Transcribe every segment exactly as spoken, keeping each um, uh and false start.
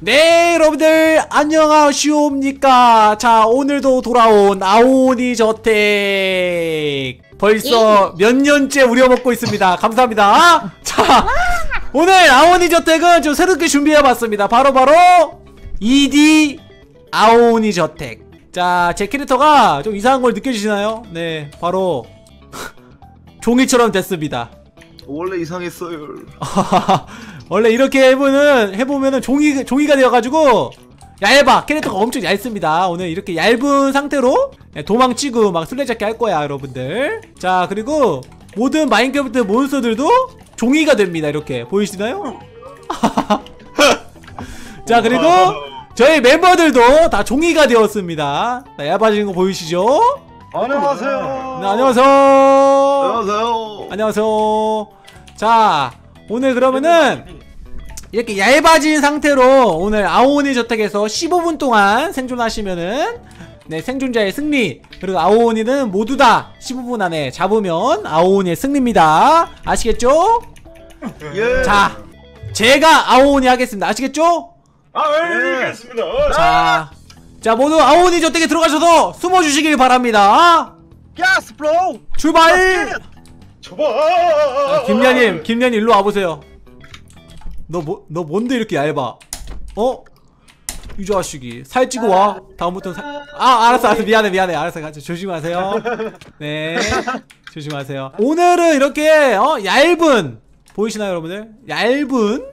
네, 여러분들 안녕하시옵니까. 자, 오늘도 돌아온 아오니 저택 벌써 예. 몇 년째 우려먹고 있습니다. 감사합니다. 자, 오늘 아오니 저택은 좀 새롭게 준비해봤습니다. 바로바로 바로 이디 아오니 저택. 자, 제 캐릭터가 좀 이상한 걸 느껴지시나요? 네, 바로 종이처럼 됐습니다. 원래 이상했어요. 원래 이렇게 해보는, 해보면은 종이, 종이가 되어가지고 얇아. 캐릭터가 엄청 얇습니다. 오늘 이렇게 얇은 상태로 도망치고 막 술래잡기 할 거야, 여러분들. 자, 그리고 모든 마인크래프트 몬스터들도 종이가 됩니다. 이렇게. 보이시나요? 자, 그리고 저희 멤버들도 다 종이가 되었습니다. 얇아지는 거 보이시죠? 안녕하세요. 네, 안녕하세요. 안녕하세요. 안녕하세요. 자, 오늘 그러면은 이렇게 얇아진 상태로 오늘 아오오니 저택에서 십오 분 동안 생존하시면은 네, 생존자의 승리. 그리고 아오오니는 모두 다 십오 분 안에 잡으면 아오오니의 승리입니다. 아시겠죠? 예. 자, 제가 아오오니 하겠습니다. 아시겠죠? 아, 알겠습니다. 예. 자, 자, 모두 아오오니 저택에 들어가셔서 숨어 주시길 바랍니다. Yes, bro. 출발. 아, 김야님, 김야님 일로 와보세요. 너 뭐, 너 뭔데 이렇게 얇아? 어? 이 자식이 살찌고 와. 다음부터는 살. 아, 알았어, 알았어. 미안해, 미안해. 알았어, 같이 조심하세요. 네, 조심하세요. 오늘은 이렇게 어 얇은 보이시나요, 여러분들? 얇은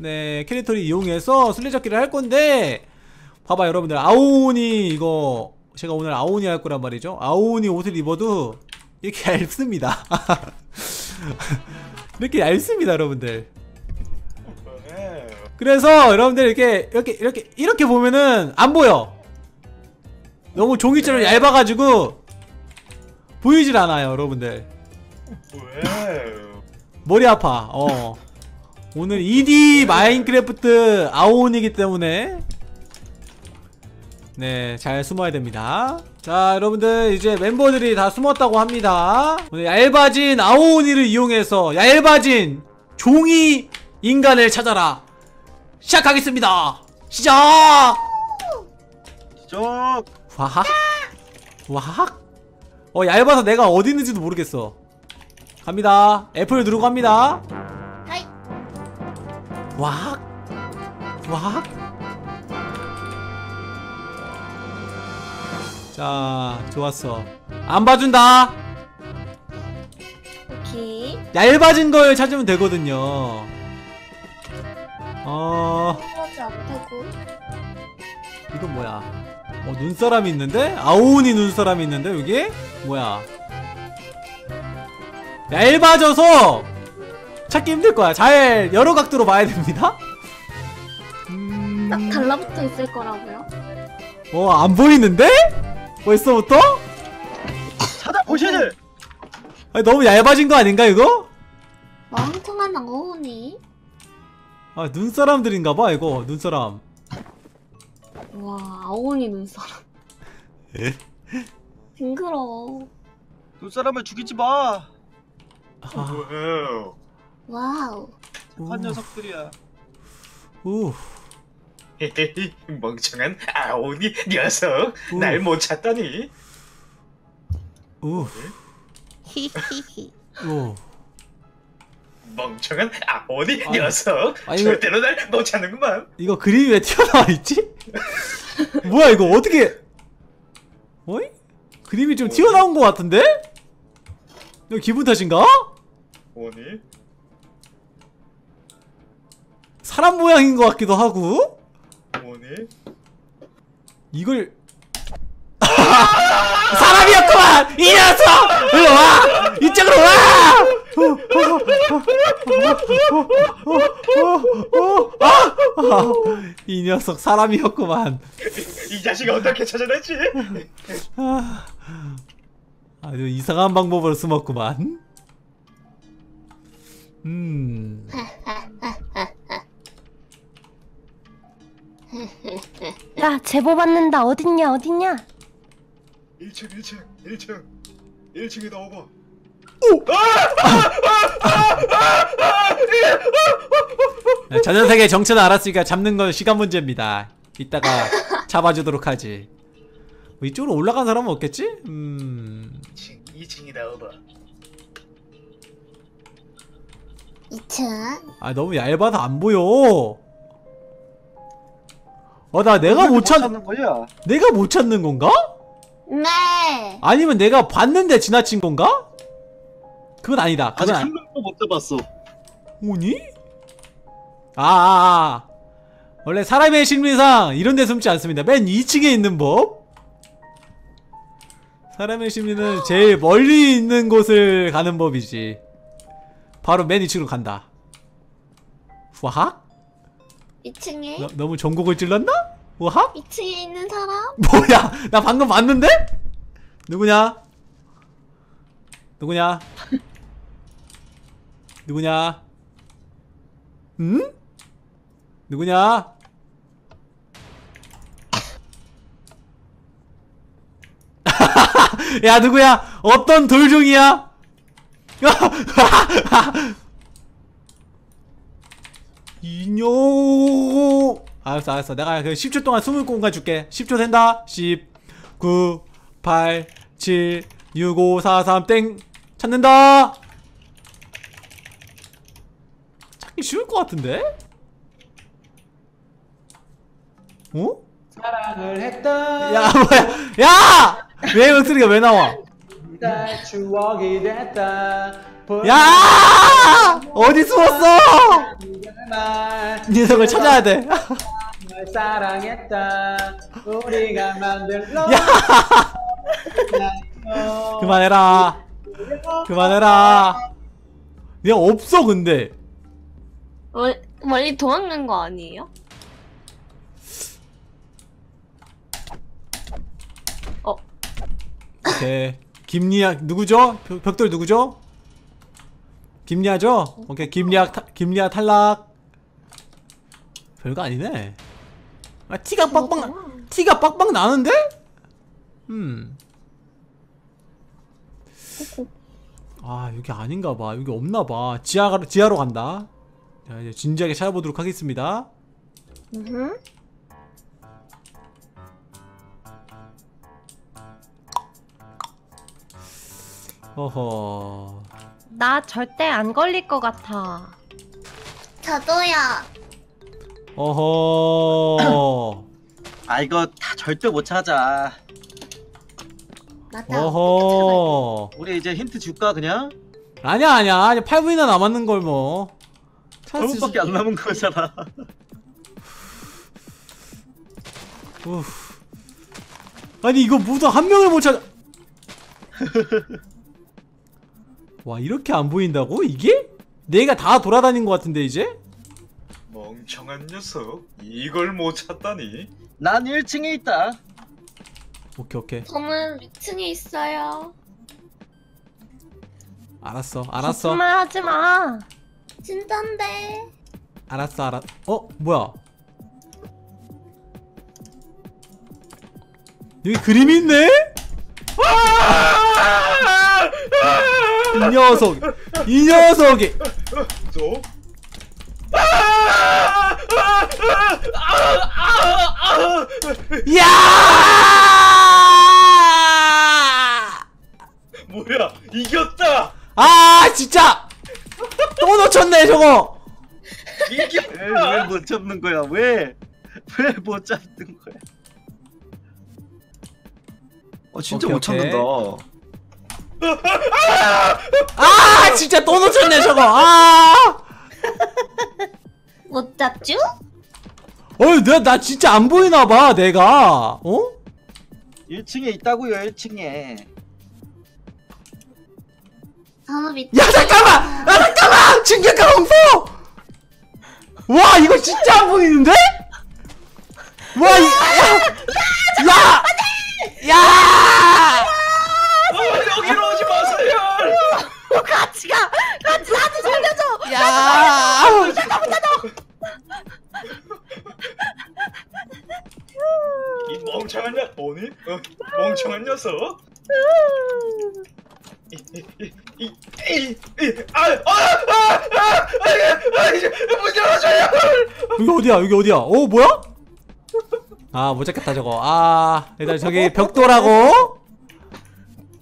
네 캐릭터를 이용해서 술래잡기를 할 건데, 봐봐, 여러분들. 아오오니 이거 제가 오늘 아오오니 할 거란 말이죠. 아오오니 옷을 입어도 이렇게 얇습니다. 이렇게 얇습니다, 여러분들. 그래서 여러분들 이렇게 이렇게 이렇게 이렇게 보면은 안 보여. 너무 종이처럼 얇아가지고 보이질 않아요, 여러분들. 머리 아파. 어. 오늘 이디 마인크래프트 아오니이기 때문에 네, 잘 숨어야 됩니다. 자, 여러분들 이제 멤버들이 다 숨었다고 합니다. 오늘 얇아진 아오니를 이용해서 얇아진 종이 인간을 찾아라 시작하겠습니다. 시작! 시작! 와학! 와학! 어, 얇아서 내가 어디 있는지도 모르겠어. 갑니다. F를 누르고 갑니다. 와학! 와학! 자, 좋았어. 안 봐준다. 오케이. 얇아진 걸 찾으면 되거든요. 어. 이건 뭐야? 어, 눈사람이 있는데? 아오니 눈사람이 있는데 여기? 뭐야? 얇아져서 찾기 힘들 거야. 잘 여러 각도로 봐야 됩니다. 음... 딱 달라붙어 있을 거라고요? 어, 안 보이는데? 벌써부터? 찾아보시들! 아니, 너무 얇아진 거 아닌가, 이거? 멍청한 아오니. 아, 눈사람들인가봐, 이거, 눈사람. 와, 아오니 눈사람. 예? 징그러워. 눈사람을 죽이지 마! 아. 와우. 착한 녀석들이야. 우. 헤헤헤, 멍청한 아오니 녀석. 날 못 찾다니. 오. 히히히. 오. 멍청한 아오니 아니, 녀석. 아니, 절대로 이거... 날 못 찾는구만. 이거 그림이 왜 튀어나와 있지? 뭐야 이거 어떻게? 어이? 그림이 좀 오니? 튀어나온 것 같은데? 이거 기분 탓인가? 아오니? 사람 모양인 것 같기도 하고. 아오니? 이걸 사람이었구만! 이 녀석! 일로 와! 이쪽으로 와! 이 녀석 사람이었구만. 이 자식이 어떻게 찾아냈지? 아주 이상한 방법으로 숨었구만. 음. 야, 제보 받는다. 어딨냐 어딨냐. 일 층 일 층 일 층 일 층에다 와봐. 오! 전현세계 정체는 알았으니까 잡는 건 시간 문제입니다. 이따가 잡아주도록 하지. 뭐 이쪽으로 올라간 사람은 없겠지? 음... 이 층이다 오버. 이 층. 아 너무 얇아서 안 보여. 어, 나 내가 못 찾... 찾는 거야. 내가 못 찾는 건가? 네. 아니면 내가 봤는데 지나친 건가? 그건 아니다. 그건 아직 한 명도 못 잡았어. 뭐니? 아, 아, 아. 원래 사람의 심리상 이런 데 숨지 않습니다. 맨 이 층에 있는 법. 사람의 심리는 제일 멀리 있는 곳을 가는 법이지. 바로 맨 이 층으로 간다. 와학? 이 층에? 너, 너무 전국을 찔렀나? 와학? 이 층에 있는 사람? 뭐야! 나 방금 봤는데? 누구냐? 누구냐? 누구냐? 응? 누구냐? 야 누구야? 어떤 돌종이야? 인요. 알았어 알았어. 내가 그 십 초 동안 숨을 공간 줄게. 십 초 센다. 십 구 팔 칠 육 오 사 삼 땡. 찾는다. 찾기 쉬울 것 같은데? 어? 사랑을 했다. 야 뭐야? 야! 왜 이런 소리가 왜 나와? 추억이 됐다. 야! 어디 숨었어? 녀석을 찾아야 돼. 널 사랑했다. 우리가 만들어. 그만해라. 그만해라. 내가 없어 근데. 멀, 멀리 도망간 거 아니에요? 어. 오케이. 김리아 누구죠? 벽돌 누구죠? 김리아죠? 오케이 김리아 타, 김리아 탈락. 별거 아니네. 아 티가 빡빡 티가 빡빡 나는데? 음. 아 여기 아닌가봐. 여기 없나봐. 지하 지하로 간다. 자 이제 진지하게 찾아보도록 하겠습니다. 음. 어허. 나 절대 안 걸릴 것 같아. 저도요. 어허. 아 이거 다 절대 못 찾아. 맞다. 어허. 우리 이제 힌트 줄까 그냥? 아니야 아니야. 아니, 팔 분이나 남았는 걸 뭐. 팔 분밖에 안 남은 거잖아. 아니 이거 모두 한 명을 못 찾아. 와 이렇게 안 보인다고? 이게? 내가 다 돌아다닌 것 같은데 이제? 멍청한 녀석 이걸 못 찾다니. 난 일 층에 있다. 오케이 오케이. 저는 이 층에 있어요. 알았어 알았어. 거짓말 하지마. 진짠데. 알았어 알았어. 어? 뭐야? 여기 그림이 있네? 이 녀석, 이 녀석이. 저? 야! 뭐야, 이겼다. 아, 진짜. 또 놓쳤네, 저거. 이겼다. 왜 못 잡는 거야? 왜? 왜 못 잡는 거야? 어, 진짜 오케이, 못 찾는다. 아 진짜 또 놓쳤네 저거. 아 못 잡쥬? 어이 내가 나 진짜 안 보이나 봐 내가. 어? 일 층에 있다고요 일 층에. 야 잠깐만! 야 잠깐만! 진격한 홍보! 와 이거 진짜 안 보이는데? 와 이.. 야! 야! 야! 여기로 오지 마세요! 너 같이 가! 같이 나도 살려줘! 야! 나도 살려줘! 이 멍청한 녀석 뭐니? 멍청한 녀석? 여기 어디야? 여기 어디야? 어 뭐야? 아 못 잡겠다 저거. 아 일단 저기 벽돌하고.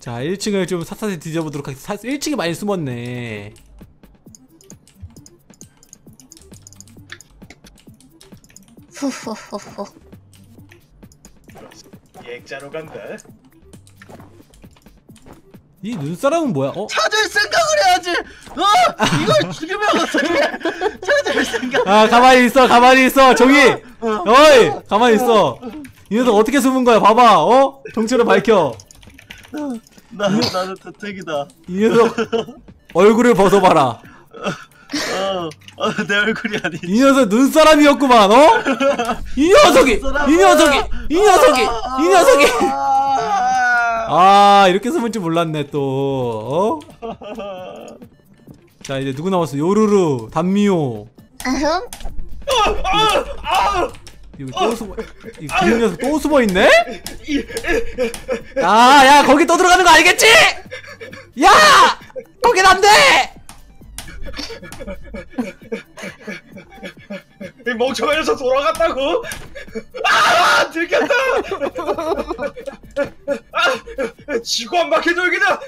자 일 층을 좀 샅샅이 뒤져보도록 하겠습니다. 일 층이 많이 숨었네. 후후후후. 액자로 간다. 이 눈사람은 뭐야? 어? 찾을 생각을 해야지! 어! 이걸 죽이면 어떡해! 찾을 생각! 아 가만히 있어 가만히 있어 저기! 어이! 가만히 있어! 이 녀석 어떻게 숨은 거야 봐봐! 어? 정체를 밝혀! 나, 나는 저택이다. 이 녀석 얼굴을 벗어봐라. 어, 어, 내 얼굴이 아니지. 이 녀석 눈사람이었구만. 어? 이 녀석이! 이 녀석이! 이 녀석이! 이 녀석이! 아 이렇게 숨을 줄 몰랐네 또. 어? 자 이제 누구 나왔어? 요루루, 단미호. 이거 또 숨어.. 이 그 녀석 또 숨어있네? 아, 야 거기 또 들어가는 거 알겠지? 야! 거긴 안 돼! 이 멍청해서 돌아갔다고? 아! 들켰다! 아! 지구 안 막힌 돌기다!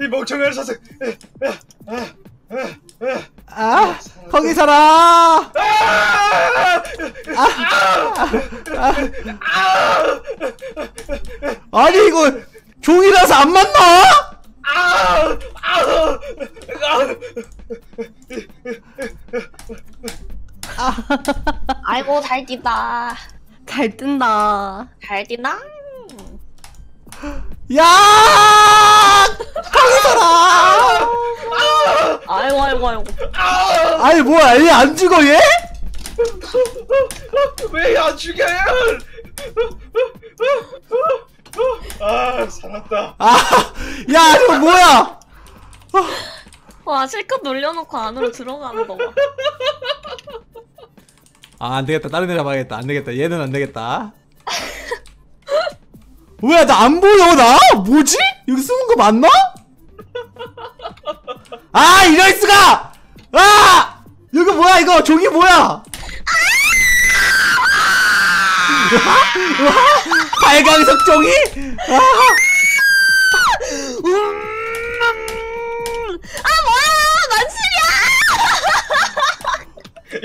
이 멍청해서.. 아! 아! 거기 살아! 아니 이거 종이라서 안 맞나? 아! 아! 아이고 잘 뛴다. 잘 뛴다. 잘 뛴다. 야! 거기 살아! 아이고 아이고 아이고. 아니 뭐야 얘 안 죽어 얘? 왜 안 죽여 얘? 아 살았다. 아, 야 이거 뭐야? 와 실컷 놀려놓고 안으로 들어가는 거 봐. 아 안 되겠다 다른 애 잡아야겠다. 안 되겠다 얘는 안 되겠다. 왜 나 안 보여 나? 뭐지? 여기 숨은 거 맞나? 아 이럴 수가! 아 이거 뭐야 이거 종이 뭐야? 발광석 종이? 아, 아 뭐야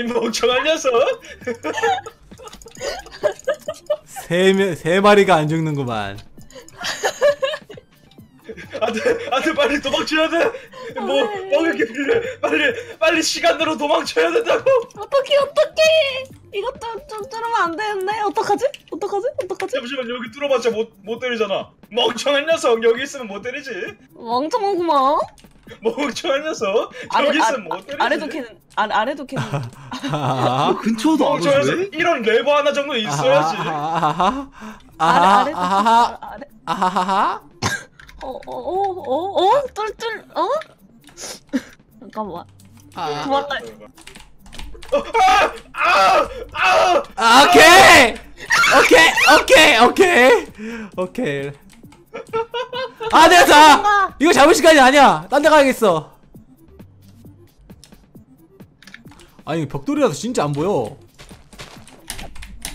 난실이야! 이 멍청한 녀석! 세, 세 마리가 안 죽는구만. 안돼 안돼 빨리 도망쳐야 돼. 뭐 먹을 게 필요해. 빨리 빨리 시간으로 도망쳐야 된다고. 어떡해 어떡해 이것도 좀 뚫으면 안 되는데 어떡하지 어떡하지 어떡하지. 잠시만 여기 뚫어봤자 못 못 때리잖아. 멍청한 녀석 여기 있으면 못 때리지. 멍청하구만. 멍청한 녀석 아래, 여기 있으면 아, 못 때리지. 아래도 캐는 아래 아래도 캐는. 근처도 안 오지. 이런 레버 하나 정도 있어야지. 아하하 아하하 아하하 아하하. 어어어어어 뚫뚫 어? 어, 어, 어, 어? 잠깐만. 아, 고맙다. 아, 아, 아, 아, 오케이. 오케이. 오케이. 오케이. 오케이. 아, 됐다. 이거 잡을 시간이 아니야. 딴 데 가야겠어. 아니, 벽돌이라서 진짜 안 보여.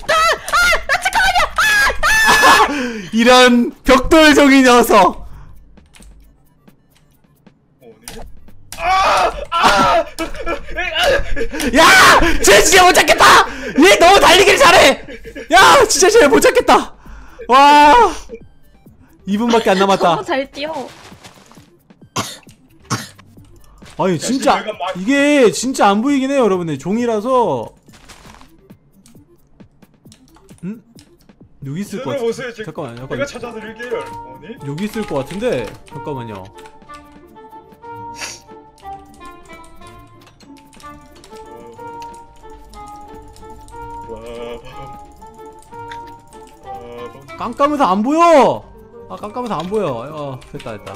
아! 아! 나 잠깐만요. 아! 이런 벽돌 종이 녀석. 야! 쟤 진짜 못 잡겠다! 얘 너무 달리기를 잘해! 야! 진짜 쟤 못 잡겠다! 와! 이 분밖에 안 남았다. 너무 잘 뛰어. 아니 진짜 이게 진짜 안 보이긴 해요 여러분들. 종이라서. 음? 여기 있을 것 같은데. 잠깐만요 잠깐만요. 내가 찾아드릴게요. 여기 있을 것 같은데 잠깐만요. 깜깜해서 안 보여! 아, 깜깜해서 안 보여. 어, 됐다, 됐다.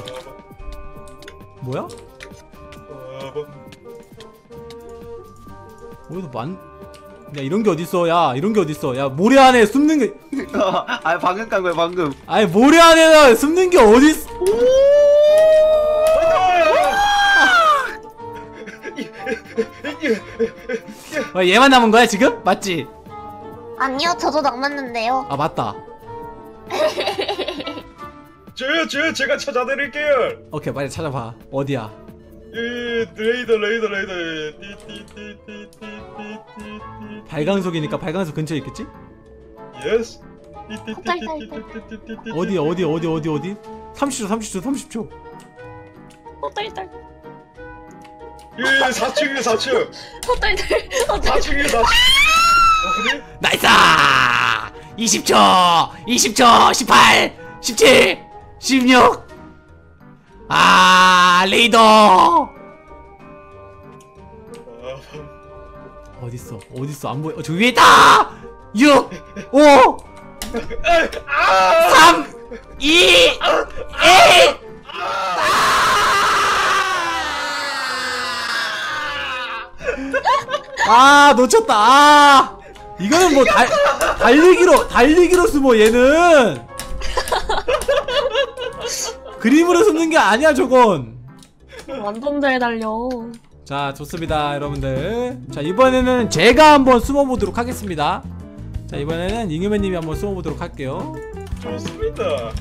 뭐야? 어디서 만, 야 이런 게 어딨어. 야 이런 게 어딨어. 야 모래 안에 숨는 게 아 방금 깐 거야 방금. 아니 모래 안에 숨는 게 어딨어. 아, 얘만 남은 거야 지금? 맞지? 아니요 저도 남았는데요. 아 맞다. 저요 저요 제가 찾아드릴게요. 오케이 빨리 찾아봐. 어디야? 레이더 레이더 레이더. 발광석이니까 발광석 근처에 있겠지? 예스. 어디 어디 어디 어디 어디? 삼십 초 삼십 초 삼십 초. 호달달. 예 사 층이에요 사 층. 호달달. 사 층이에요 사 층. 나이스! 이십 초! 이십 초! 십팔! 십칠! 십육! 아, 레이더! 어딨어? 어딨어? 안 보여. 저 위에 있다! 육! 오! 삼! 이! 일! 아, 놓쳤다. 아! 이거는 뭐 달, 달리기로 달리기로 숨어. 얘는 그림으로 숨는 게 아니야 저건. 완전 잘 달려. 자 좋습니다 여러분들. 자 이번에는 제가 한번 숨어보도록 하겠습니다. 자 이번에는 잉여맨님이 한번 숨어보도록 할게요. 좋습니다.